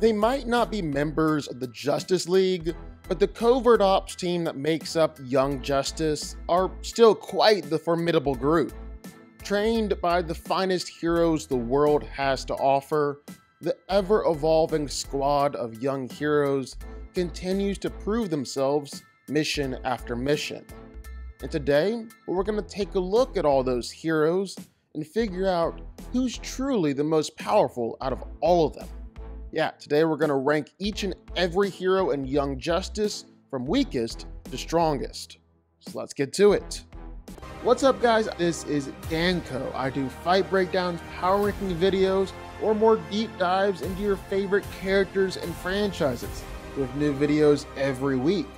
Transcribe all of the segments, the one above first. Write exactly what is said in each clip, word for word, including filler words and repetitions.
They might not be members of the Justice League, but the covert ops team that makes up Young Justice are still quite the formidable group. Trained by the finest heroes the world has to offer, the ever-evolving squad of young heroes continues to prove themselves mission after mission. And today, we're going to take a look at all those heroes and figure out who's truly the most powerful out of all of them. Yeah, today we're going to rank each and every hero in Young Justice from weakest to strongest. So let's get to it. What's up guys, this is Danko. I do fight breakdowns, power ranking videos, or more deep dives into your favorite characters and franchises with new videos every week.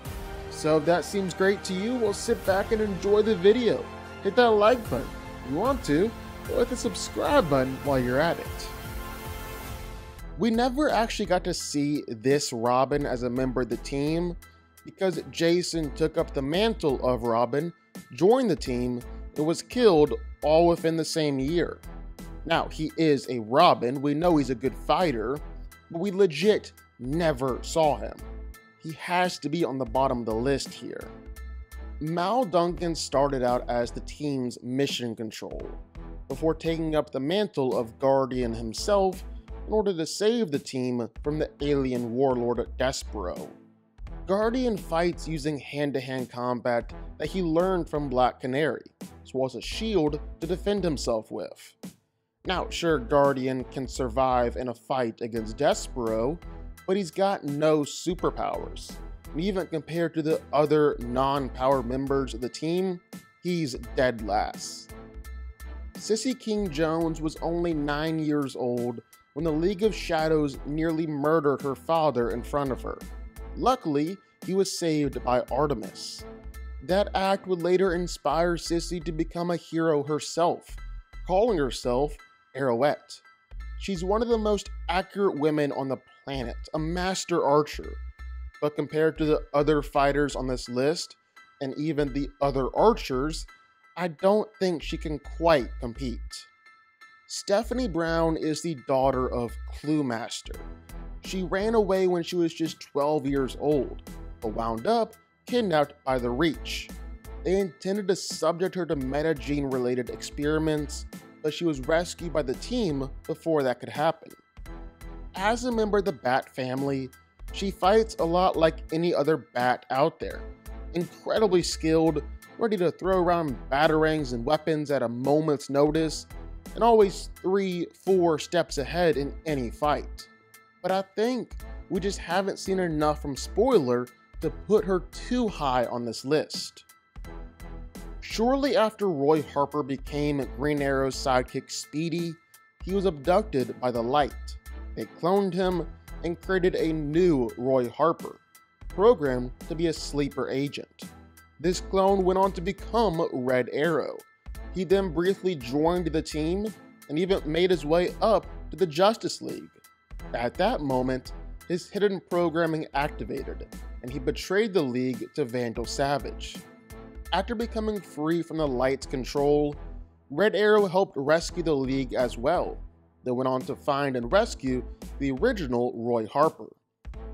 So if that seems great to you, well sit back and enjoy the video. Hit that like button if you want to, or hit the subscribe button while you're at it. We never actually got to see this Robin as a member of the team because Jason took up the mantle of Robin, joined the team, and was killed all within the same year. Now, he is a Robin, we know he's a good fighter, but we legit never saw him. He has to be on the bottom of the list here. Mal Duncan started out as the team's mission control, before taking up the mantle of Guardian himself in order to save the team from the alien warlord Despero. Guardian fights using hand-to-hand combat that he learned from Black Canary, as well as a shield to defend himself with. Now, sure, Guardian can survive in a fight against Despero, but he's got no superpowers. And even compared to the other non-power members of the team, he's dead last. Cissy King-Jones was only nine years old when the League of Shadows nearly murdered her father in front of her. Luckily, he was saved by Artemis. That act would later inspire Cissy to become a hero herself, calling herself Arrowette. She's one of the most accurate women on the planet, a master archer. But compared to the other fighters on this list, and even the other archers, I don't think she can quite compete. Stephanie Brown is the daughter of Cluemaster. She ran away when she was just twelve years old, but wound up kidnapped by the Reach. They intended to subject her to meta-gene-related experiments, but she was rescued by the team before that could happen. As a member of the Bat Family, she fights a lot like any other bat out there, incredibly skilled, ready to throw around batarangs and weapons at a moment's notice, and always three, four steps ahead in any fight. But I think we just haven't seen enough from Spoiler to put her too high on this list. Shortly after Roy Harper became Green Arrow's sidekick Speedy, he was abducted by the Light. They cloned him and created a new Roy Harper, programmed to be a sleeper agent. This clone went on to become Red Arrow. He then briefly joined the team and even made his way up to the Justice League. At that moment, his hidden programming activated, and he betrayed the League to Vandal Savage. After becoming free from the Light's control, Red Arrow helped rescue the League as well. They went on to find and rescue the original Roy Harper.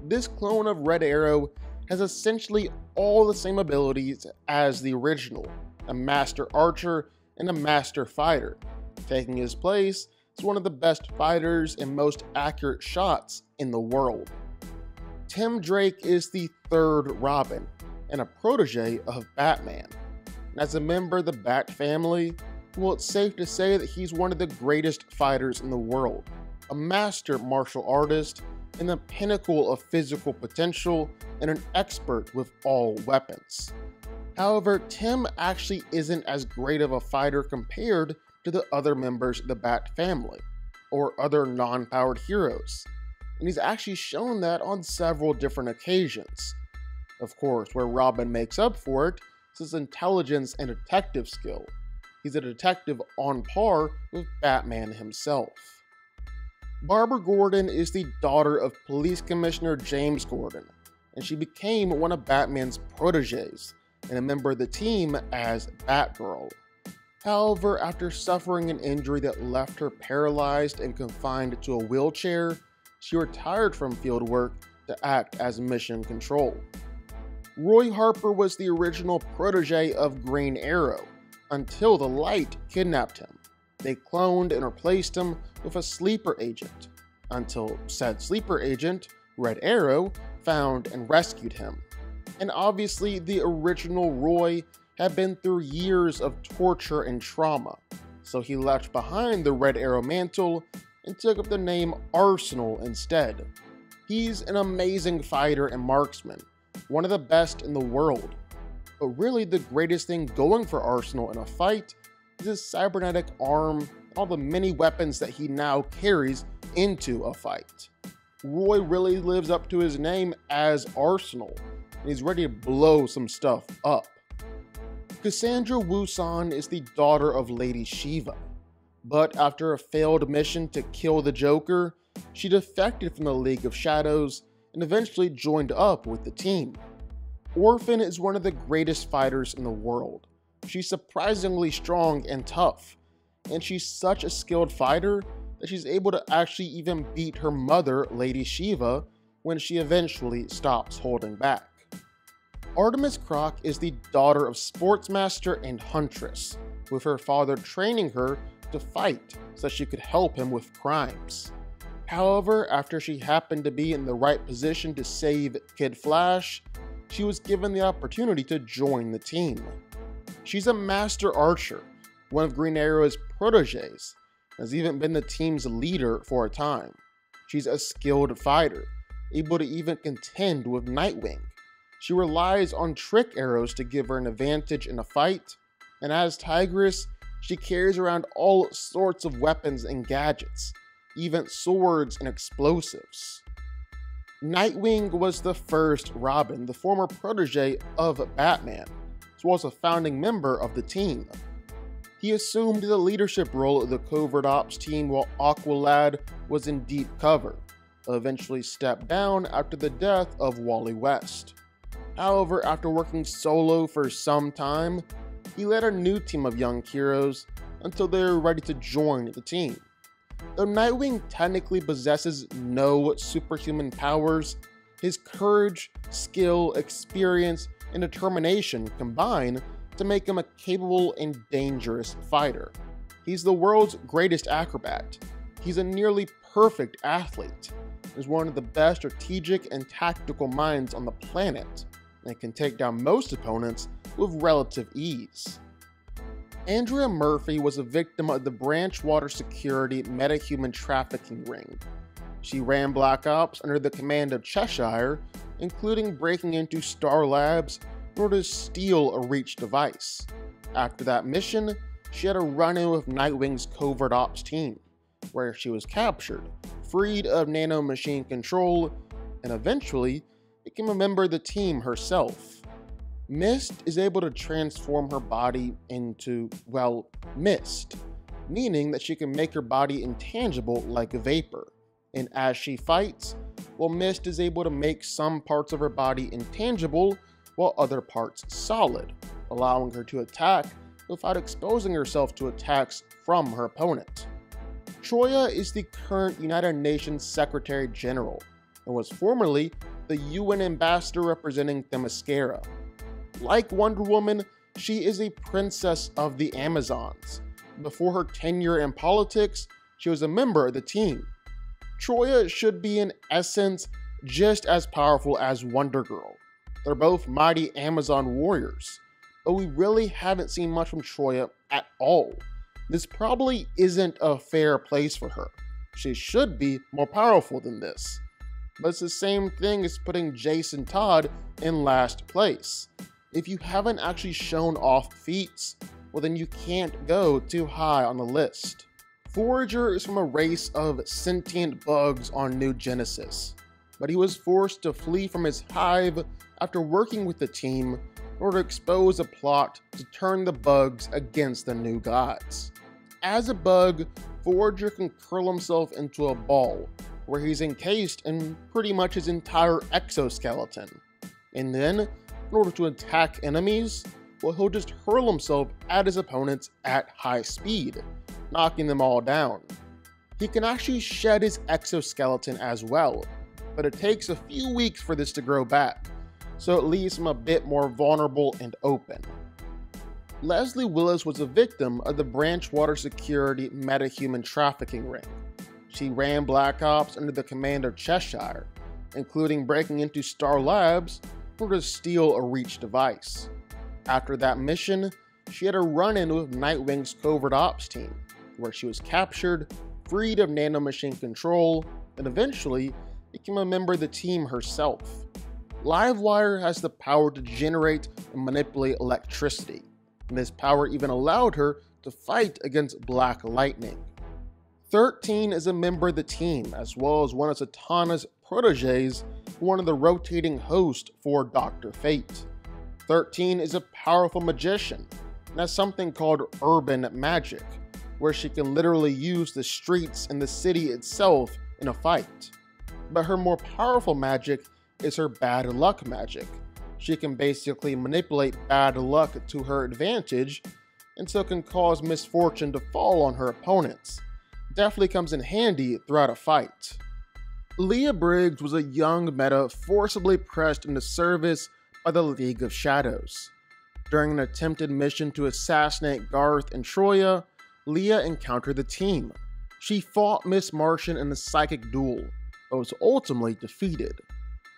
This clone of Red Arrow has essentially all the same abilities as the original, a master archer and a master fighter. Taking his place as one of the best fighters and most accurate shots in the world. Tim Drake is the third Robin and a protege of Batman. And as a member of the Bat Family, well, it's safe to say that he's one of the greatest fighters in the world, a master martial artist and the pinnacle of physical potential and an expert with all weapons. However, Tim actually isn't as great of a fighter compared to the other members of the Bat Family, or other non-powered heroes, and he's actually shown that on several different occasions. Of course, where Robin makes up for it is his intelligence and detective skill. He's a detective on par with Batman himself. Barbara Gordon is the daughter of Police Commissioner James Gordon, and she became one of Batman's protégés, and a member of the team as Batgirl. However, after suffering an injury that left her paralyzed and confined to a wheelchair, she retired from field work to act as Mission Control. Roy Harper was the original protege of Green Arrow, until the Light kidnapped him. They cloned and replaced him with a sleeper agent, until said sleeper agent, Red Arrow, found and rescued him. And obviously the original Roy had been through years of torture and trauma, so he left behind the Red Arrow mantle and took up the name Arsenal instead. He's an amazing fighter and marksman, one of the best in the world. But really the greatest thing going for Arsenal in a fight is his cybernetic arm and all the many weapons that he now carries into a fight. Roy really lives up to his name as Arsenal, and he's ready to blow some stuff up. Cassandra Wusan is the daughter of Lady Shiva, but after a failed mission to kill the Joker, she defected from the League of Shadows and eventually joined up with the team. Orphan is one of the greatest fighters in the world. She's surprisingly strong and tough, and she's such a skilled fighter that she's able to actually even beat her mother, Lady Shiva, when she eventually stops holding back. Artemis Croc is the daughter of Sportsmaster and Huntress, with her father training her to fight so she could help him with crimes. However, after she happened to be in the right position to save Kid Flash, she was given the opportunity to join the team. She's a master archer, one of Green Arrow's proteges, and has even been the team's leader for a time. She's a skilled fighter, able to even contend with Nightwing. She relies on trick arrows to give her an advantage in a fight, and as Tigress, she carries around all sorts of weapons and gadgets, even swords and explosives. Nightwing was the first Robin, the former protege of Batman, as well as a founding member of the team. He assumed the leadership role of the covert ops team while Aqualad was in deep cover, eventually stepped down after the death of Wally West. However, after working solo for some time, he led a new team of young heroes until they were ready to join the team. Though Nightwing technically possesses no superhuman powers, his courage, skill, experience, and determination combine to make him a capable and dangerous fighter. He's the world's greatest acrobat. He's a nearly perfect athlete, is one of the best strategic and tactical minds on the planet, and can take down most opponents with relative ease. Andrea Murphy was a victim of the Branchwater Security metahuman trafficking ring. She ran Black Ops under the command of Cheshire, including breaking into Star Labs in order to steal a Reach device. After that mission, she had a run-in with Nightwing's covert ops team, where she was captured, freed of nanomachine control, and eventually became a member of the team herself. Mist is able to transform her body into, well, mist, meaning that she can make her body intangible like a vapor. And as she fights, well, Mist is able to make some parts of her body intangible while other parts solid, allowing her to attack without exposing herself to attacks from her opponent. Troia is the current United Nations Secretary General and was formerly the U N ambassador representing Themyscira. Like Wonder Woman, she is a princess of the Amazons. Before her tenure in politics, she was a member of the team. Troia should be in essence just as powerful as Wonder Girl. They're both mighty Amazon warriors, but we really haven't seen much from Troia at all. This probably isn't a fair place for her. She should be more powerful than this. But it's the same thing as putting Jason Todd in last place. If you haven't actually shown off feats, well then you can't go too high on the list. Forager is from a race of sentient bugs on New Genesis, but he was forced to flee from his hive after working with the team in order to expose a plot to turn the bugs against the new gods. As a bug, Forager can curl himself into a ball, where he's encased in pretty much his entire exoskeleton, and then, in order to attack enemies, well, he'll just hurl himself at his opponents at high speed, knocking them all down. he can actually shed his exoskeleton as well, but it takes a few weeks for this to grow back, so it leaves him a bit more vulnerable and open. Leslie Willis was a victim of the Branchwater Security metahuman trafficking ring. She ran Black Ops under the command of Cheshire, including breaking into Star Labs in order to steal a Reach device. After that mission, she had a run-in with Nightwing's covert ops team, where she was captured, freed of nanomachine control, and eventually became a member of the team herself. Livewire has the power to generate and manipulate electricity, and this power even allowed her to fight against Black Lightning. Thirteen is a member of the team, as well as one of Satana's proteges, one of the rotating hosts for Doctor Fate. Thirteen is a powerful magician and has something called urban magic, where she can literally use the streets and the city itself in a fight. But her more powerful magic is her bad luck magic. She can basically manipulate bad luck to her advantage, and so can cause misfortune to fall on her opponents. Definitely comes in handy throughout a fight. Leah Briggs was a young meta forcibly pressed into service by the League of Shadows. During an attempted mission to assassinate Garth and Troia, Leah encountered the team. She fought Miss Martian in a psychic duel, but was ultimately defeated.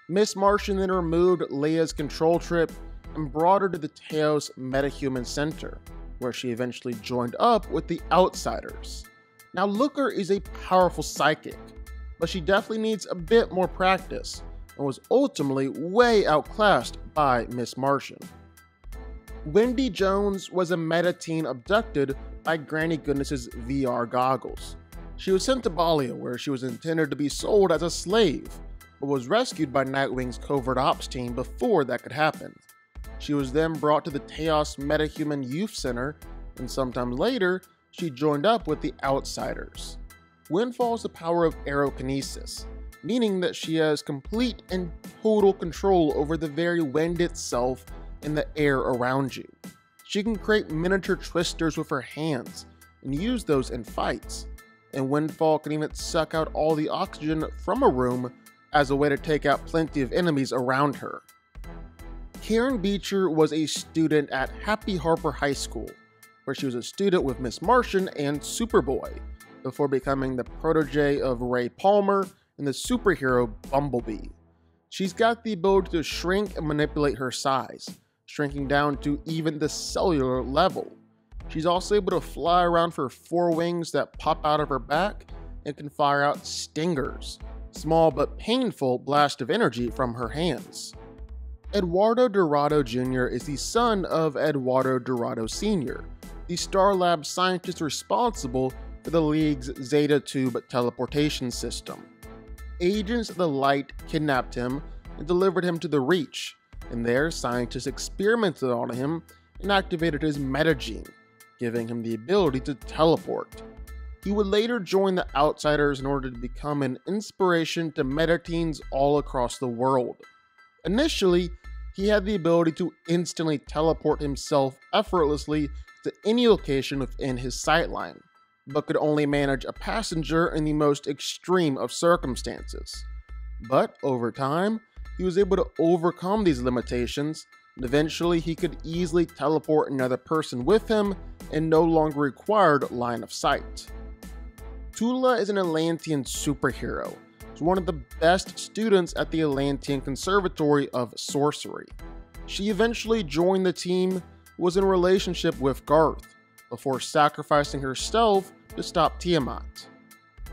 Miss Martian then removed Leah's control trip and brought her to the Taos Metahuman Center, where she eventually joined up with the Outsiders. Now, Looker is a powerful psychic, but she definitely needs a bit more practice and was ultimately way outclassed by Miss Martian. Wendy Jones was a meta-teen abducted by Granny Goodness's V R goggles. She was sent to Balia, where she was intended to be sold as a slave, but was rescued by Nightwing's covert ops team before that could happen. She was then brought to the Taos Metahuman Youth Center, and sometime later, she joined up with the Outsiders. Windfall is the power of aerokinesis, meaning that she has complete and total control over the very wind itself and the air around you. She can create miniature twisters with her hands and use those in fights, and Windfall can even suck out all the oxygen from a room as a way to take out plenty of enemies around her. Karen Beecher was a student at Happy Harper High School, where she was a student with Miss Martian and Superboy, before becoming the protege of Ray Palmer and the superhero Bumblebee. She's got the ability to shrink and manipulate her size, shrinking down to even the cellular level. She's also able to fly around for four wings that pop out of her back and can fire out stingers, small but painful blasts of energy from her hands. Eduardo Dorado Junior is the son of Eduardo Dorado Senior, the Star Labs scientist responsible for the League's Zeta Tube teleportation system. Agents of the Light kidnapped him and delivered him to the Reach, and there scientists experimented on him and activated his metagene, giving him the ability to teleport. He would later join the Outsiders in order to become an inspiration to metateens all across the world. Initially, he had the ability to instantly teleport himself effortlessly to any location within his sightline, but could only manage a passenger in the most extreme of circumstances. But over time, he was able to overcome these limitations, and eventually he could easily teleport another person with him and no longer required line of sight. Tula is an Atlantean superhero. She's one of the best students at the Atlantean Conservatory of Sorcery. She eventually joined the team, was in a relationship with Garth, before sacrificing herself to stop Tiamat.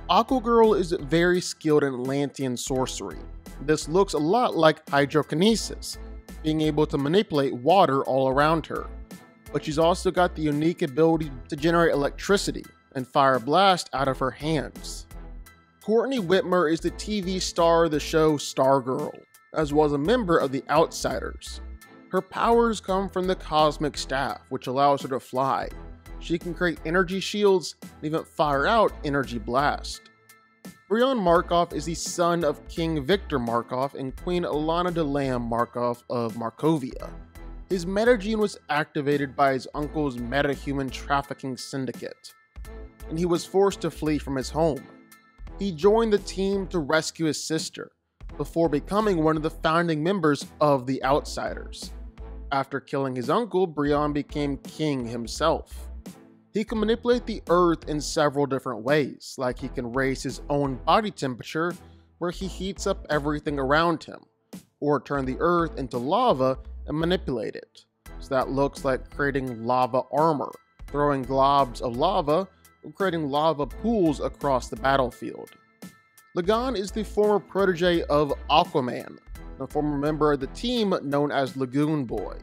Aquagirl is very skilled in Atlantean sorcery. This looks a lot like hydrokinesis, being able to manipulate water all around her. But she's also got the unique ability to generate electricity and fire a blast out of her hands. Courtney Whitmer is the T V star of the show Stargirl, as well as a member of the Outsiders. Her powers come from the Cosmic Staff, which allows her to fly. She can create energy shields and even fire out energy blast. Brion Markov is the son of King Victor Markov and Queen Alana DeLam Markov of Markovia. His metagene was activated by his uncle's metahuman trafficking syndicate, and he was forced to flee from his home, he joined the team to rescue his sister, before becoming one of the founding members of the Outsiders. After killing his uncle, Brion became king himself. He can manipulate the earth in several different ways, like he can raise his own body temperature where he heats up everything around him, or turn the earth into lava and manipulate it. So that looks like creating lava armor, throwing globs of lava, or creating lava pools across the battlefield. Lagan is the former protege of Aquaman, a former member of the team known as Lagoon Boy.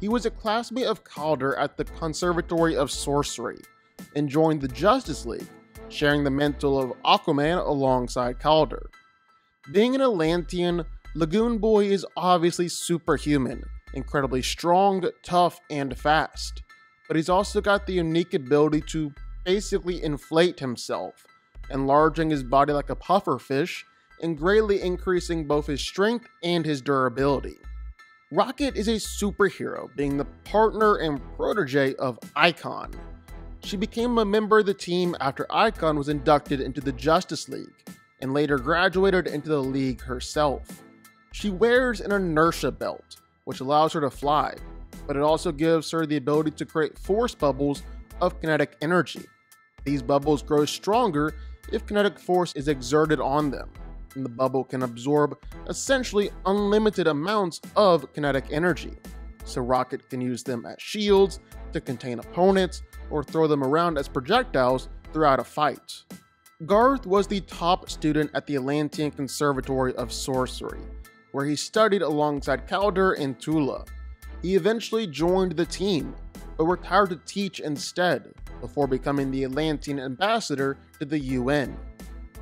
He was a classmate of Calder at the Conservatory of Sorcery, and joined the Justice League, sharing the mantle of Aquaman alongside Calder. Being an Atlantean, Lagoon Boy is obviously superhuman, incredibly strong, tough, and fast, but he's also got the unique ability to basically inflate himself, enlarging his body like a pufferfish and greatly increasing both his strength and his durability. Rocket is a superhero, being the partner and protege of Icon. She became a member of the team after Icon was inducted into the Justice League, and later graduated into the League herself. She wears an inertia belt, which allows her to fly, but it also gives her the ability to create force bubbles of kinetic energy. These bubbles grow stronger if kinetic force is exerted on them, and the bubble can absorb essentially unlimited amounts of kinetic energy, so Rocket can use them as shields, to contain opponents, or throw them around as projectiles throughout a fight. Garth was the top student at the Atlantean Conservatory of Sorcery, where he studied alongside Calder and Tula. He eventually joined the team, but retired to teach instead, before becoming the Atlantean ambassador to the U N.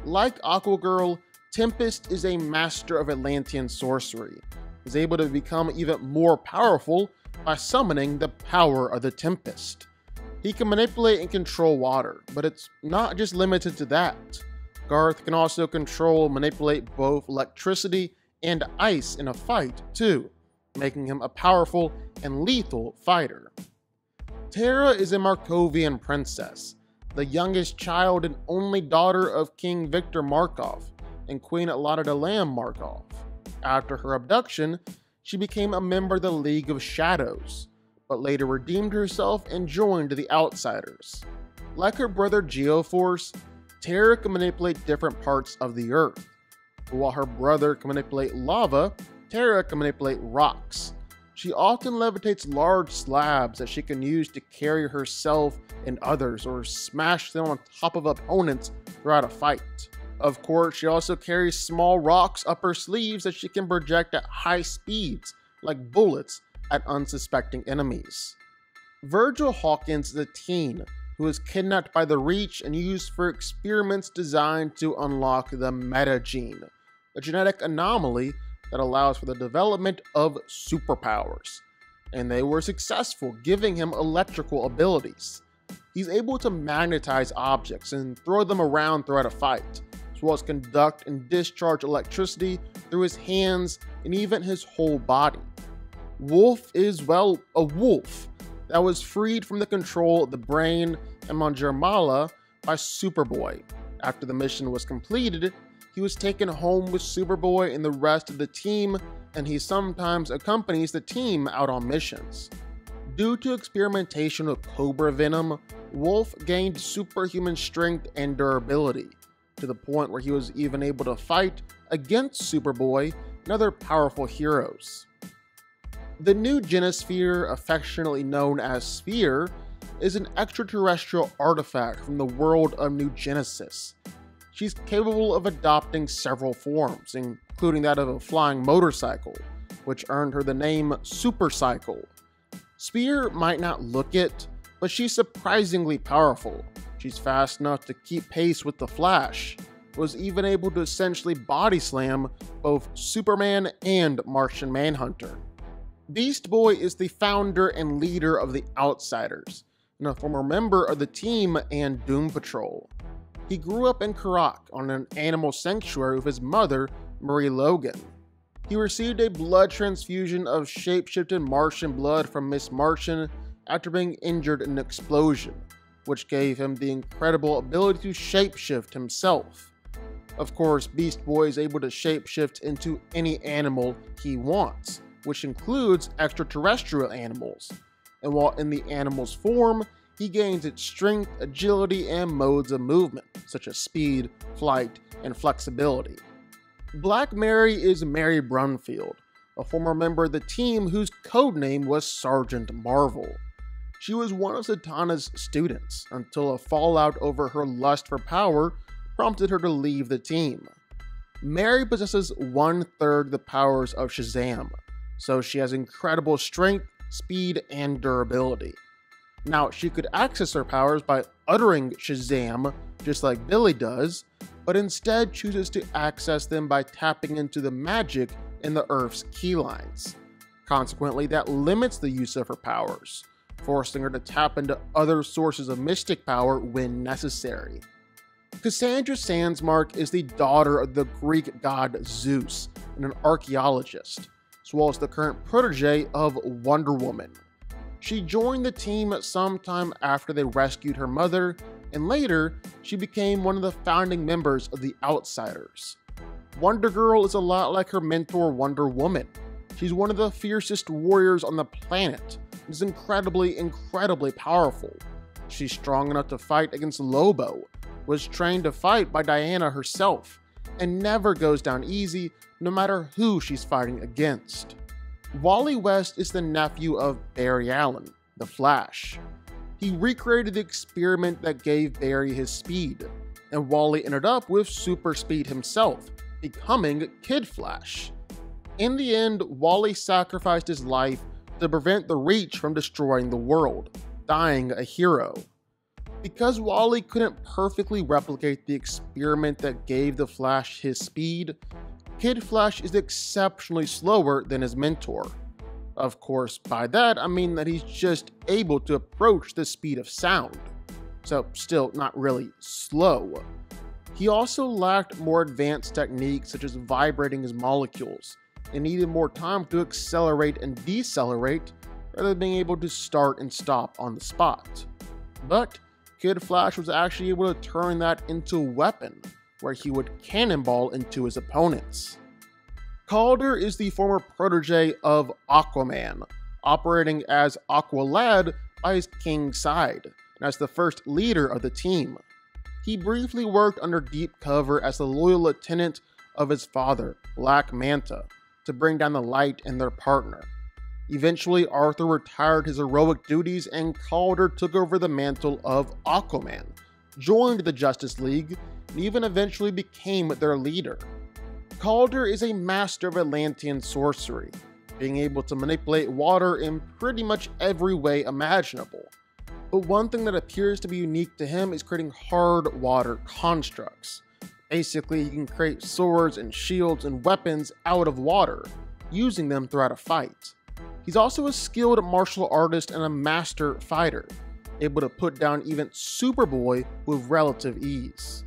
Like Aquagirl, Tempest is a master of Atlantean sorcery, is able to become even more powerful by summoning the power of the Tempest. He can manipulate and control water, but it's not just limited to that. Garth can also control and manipulate both electricity and ice in a fight too, making him a powerful and lethal fighter. Terra is a Markovian princess, the youngest child and only daughter of King Victor Markov and Queen Alana de Lam Markov. After her abduction, she became a member of the League of Shadows, but later redeemed herself and joined the Outsiders. Like her brother Geoforce, Terra can manipulate different parts of the Earth. But while her brother can manipulate lava, Terra can manipulate rocks. She often levitates large slabs that she can use to carry herself and others, or smash them on top of opponents throughout a fight. Of course, she also carries small rocks up her sleeves that she can project at high speeds, like bullets, at unsuspecting enemies. Virgil Hawkins is a teen who is kidnapped by the Reach and used for experiments designed to unlock the metagene, a genetic anomaly that allows for the development of superpowers, and they were successful, giving him electrical abilities. He's able to magnetize objects and throw them around throughout a fight, as well as conduct and discharge electricity through his hands and even his whole body. Wolf is, well, a wolf that was freed from the control of the brain and Manjarmala by Superboy. After the mission was completed, he was taken home with Superboy and the rest of the team, and he sometimes accompanies the team out on missions. Due to experimentation with cobra venom, Wolf gained superhuman strength and durability, to the point where he was even able to fight against Superboy and other powerful heroes. The New Genosphere, affectionately known as Sphere, is an extraterrestrial artifact from the world of New Genesis. She's capable of adopting several forms, including that of a flying motorcycle, which earned her the name Supercycle. Sphere might not look it, but she's surprisingly powerful. She's fast enough to keep pace with the Flash, was even able to essentially body slam both Superman and Martian Manhunter. Beast Boy is the founder and leader of the Outsiders, and a former member of the team and Doom Patrol. He grew up in Karak on an animal sanctuary with his mother, Marie Logan. He received a blood transfusion of shape-shifted Martian blood from Miss Martian after being injured in an explosion, which gave him the incredible ability to shapeshift himself. Of course, Beast Boy is able to shapeshift into any animal he wants, which includes extraterrestrial animals. And while in the animal's form, he gains its strength, agility, and modes of movement, such as speed, flight, and flexibility. Black Mary is Mary Brunfield, a former member of the team whose codename was Sergeant Marvel. She was one of Zatanna's students until a fallout over her lust for power prompted her to leave the team. Mary possesses one-third the powers of Shazam, so she has incredible strength, speed, and durability. Now, she could access her powers by uttering Shazam, just like Billy does, but instead chooses to access them by tapping into the magic in the Earth's keylines. Consequently, that limits the use of her powers, forcing her to tap into other sources of mystic power when necessary. Cassandra Sandsmark is the daughter of the Greek god Zeus and an archaeologist, as well as the current protege of Wonder Woman. She joined the team sometime after they rescued her mother, and later, she became one of the founding members of the Outsiders. Wonder Girl is a lot like her mentor Wonder Woman. She's one of the fiercest warriors on the planet and is incredibly, incredibly powerful. She's strong enough to fight against Lobo, was trained to fight by Diana herself, and never goes down easy no matter who she's fighting against. Wally West is the nephew of Barry Allen, the Flash. He recreated the experiment that gave Barry his speed, and Wally ended up with super speed himself, becoming Kid Flash. In the end, Wally sacrificed his life to prevent the Reach from destroying the world, dying a hero. Because Wally couldn't perfectly replicate the experiment that gave the Flash his speed, Kid Flash is exceptionally slower than his mentor. Of course, by that I mean that he's just able to approach the speed of sound, so still not really slow. He also lacked more advanced techniques such as vibrating his molecules, and needed more time to accelerate and decelerate rather than being able to start and stop on the spot. But Kid Flash was actually able to turn that into a weapon, where he would cannonball into his opponents. Calder is the former protege of Aquaman, operating as Aqualad by his king's side, and as the first leader of the team. He briefly worked under deep cover as the loyal lieutenant of his father, Black Manta, to bring down the Light and their partner. Eventually, Arthur retired his heroic duties and Calder took over the mantle of Aquaman, joined the Justice League, and even eventually became their leader. Calder is a master of Atlantean sorcery, being able to manipulate water in pretty much every way imaginable. But one thing that appears to be unique to him is creating hard water constructs. Basically, he can create swords and shields and weapons out of water, using them throughout a fight. He's also a skilled martial artist and a master fighter, able to put down even Superboy with relative ease.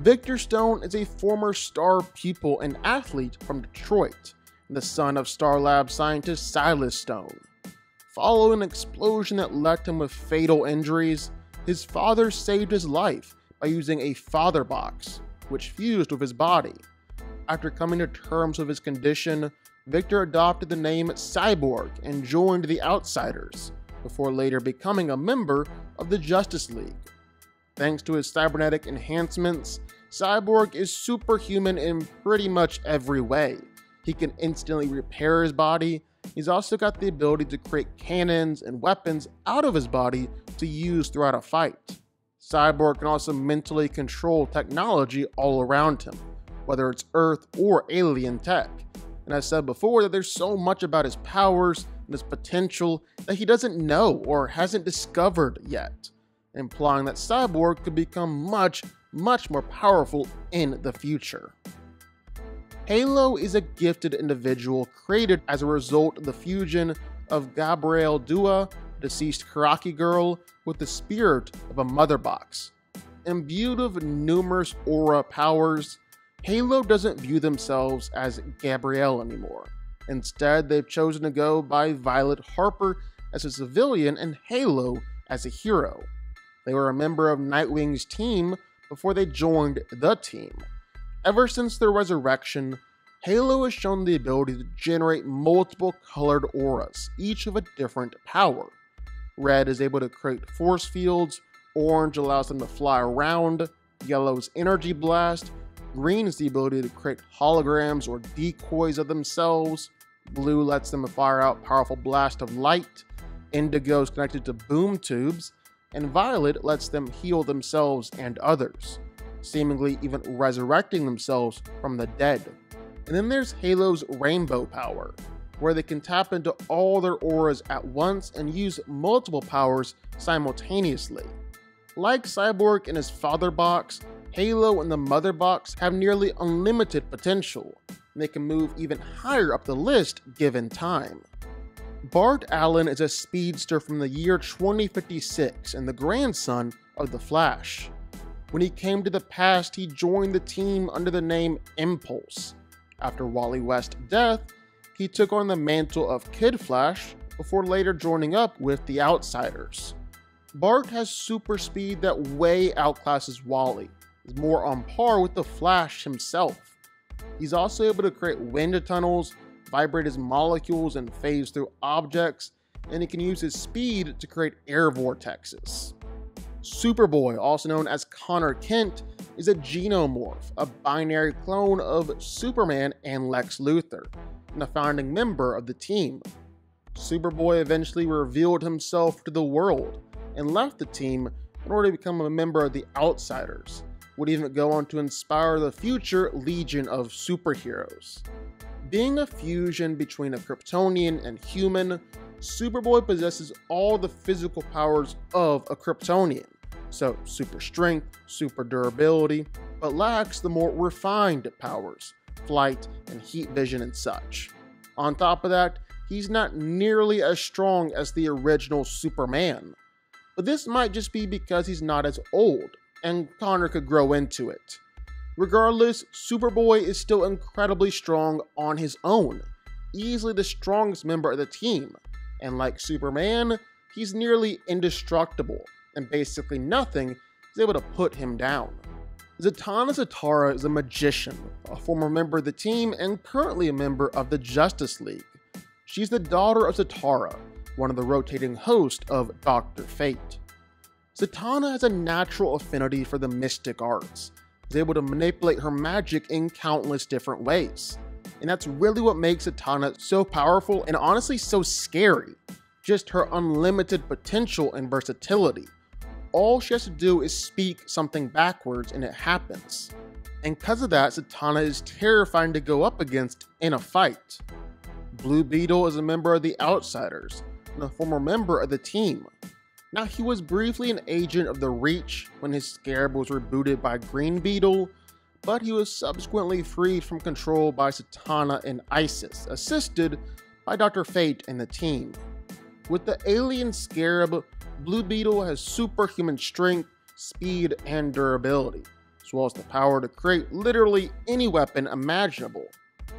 Victor Stone is a former Star pupil and athlete from Detroit, and the son of Star Labs scientist Silas Stone. Following an explosion that left him with fatal injuries, his father saved his life by using a father box, which fused with his body. After coming to terms with his condition, Victor adopted the name Cyborg and joined the Outsiders, before later becoming a member of the Justice League. Thanks to his cybernetic enhancements, Cyborg is superhuman in pretty much every way. He can instantly repair his body. He's also got the ability to create cannons and weapons out of his body to use throughout a fight. Cyborg can also mentally control technology all around him, whether it's Earth or alien tech. And I said before that there's so much about his powers and his potential that he doesn't know or hasn't discovered yet, implying that Cyborg could become much, much more powerful in the future. Halo is a gifted individual created as a result of the fusion of Gabrielle Dua, deceased Karaki Girl, with the spirit of a mother box. Imbued with numerous aura powers, Halo doesn't view themselves as Gabrielle anymore. Instead, they've chosen to go by Violet Harper as a civilian and Halo as a hero. They were a member of Nightwing's team before they joined the team, Ever since their resurrection, Halo has shown the ability to generate multiple colored auras, each of a different power. Red is able to create force fields, orange allows them to fly around, yellow's energy blast, green is the ability to create holograms or decoys of themselves, blue lets them fire out powerful blasts of light, indigo is connected to boom tubes, and violet lets them heal themselves and others, seemingly even resurrecting themselves from the dead. And then there's Halo's rainbow power, where they can tap into all their auras at once and use multiple powers simultaneously. Like Cyborg and his father box, Halo and the mother box have nearly unlimited potential, and they can move even higher up the list given time. Bart Allen is a speedster from the year twenty fifty-six and the grandson of the Flash. When he came to the past, he joined the team under the name Impulse. After Wally West's death, he took on the mantle of Kid Flash before later joining up with the Outsiders. Bart has super speed that way outclasses Wally, is more on par with the Flash himself. He's also able to create wind tunnels, vibrate his molecules and phase through objects, and he can use his speed to create air vortexes. Superboy, also known as Connor Kent, is a genomorph, a binary clone of Superman and Lex Luthor, and a founding member of the team. Superboy eventually revealed himself to the world and left the team in order to become a member of the Outsiders, would even go on to inspire the future Legion of Superheroes. Being a fusion between a Kryptonian and human, Superboy possesses all the physical powers of a Kryptonian, so super strength, super durability, but lacks the more refined powers, flight and heat vision and such. On top of that, he's not nearly as strong as the original Superman. But this might just be because he's not as old, and Connor could grow into it. Regardless, Superboy is still incredibly strong on his own, easily the strongest member of the team, and like Superman, he's nearly indestructible, and basically nothing is able to put him down. Zatanna Zatara is a magician, a former member of the team and currently a member of the Justice League. She's the daughter of Zatara, one of the rotating hosts of Doctor Fate. Zatanna has a natural affinity for the mystic arts, is able to manipulate her magic in countless different ways. And that's really what makes Zatanna so powerful and honestly so scary, just her unlimited potential and versatility. All she has to do is speak something backwards and it happens. And because of that, Zatanna is terrifying to go up against in a fight. Blue Beetle is a member of the Outsiders, and a former member of the team. Now, he was briefly an agent of the Reach when his Scarab was rebooted by Green Beetle, but he was subsequently freed from control by Zatanna and Isis, assisted by Doctor Fate and the team. With the alien Scarab, Blue Beetle has superhuman strength, speed, and durability, as well as the power to create literally any weapon imaginable.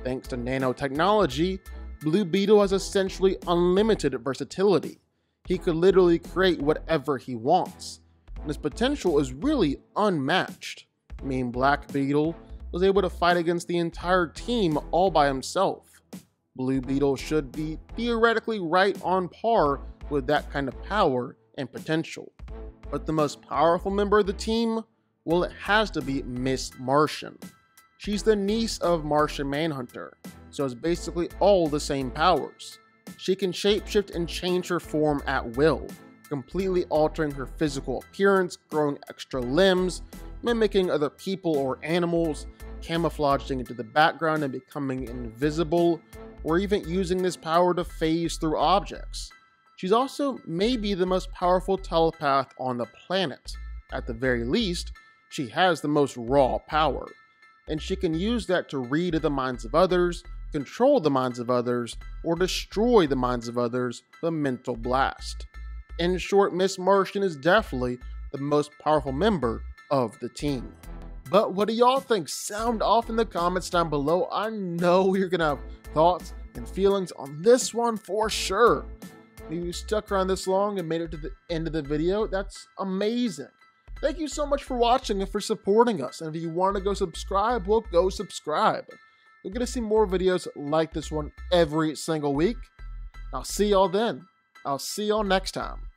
Thanks to nanotechnology, Blue Beetle has essentially unlimited versatility. He could literally create whatever he wants, and his potential is really unmatched. I mean, Black Beetle was able to fight against the entire team all by himself. Blue Beetle should be theoretically right on par with that kind of power and potential. But the most powerful member of the team? Well, it has to be Miss Martian. She's the niece of Martian Manhunter, so it's basically all the same powers. She can shapeshift and change her form at will, completely altering her physical appearance, growing extra limbs, mimicking other people or animals, camouflaging into the background and becoming invisible, or even using this power to phase through objects. She's also maybe the most powerful telepath on the planet. At the very least, she has the most raw power, and she can use that to read the minds of others, control the minds of others, or destroy the minds of others with a mental blast. In short, Miss Martian is definitely the most powerful member of the team. But what do y'all think? Sound off in the comments down below. I know you're gonna have thoughts and feelings on this one for sure. If you stuck around this long and made it to the end of the video, that's amazing. Thank you so much for watching and for supporting us. And if you want to go subscribe, well, go subscribe. You're going to see more videos like this one every single week. I'll see y'all then. I'll see y'all next time.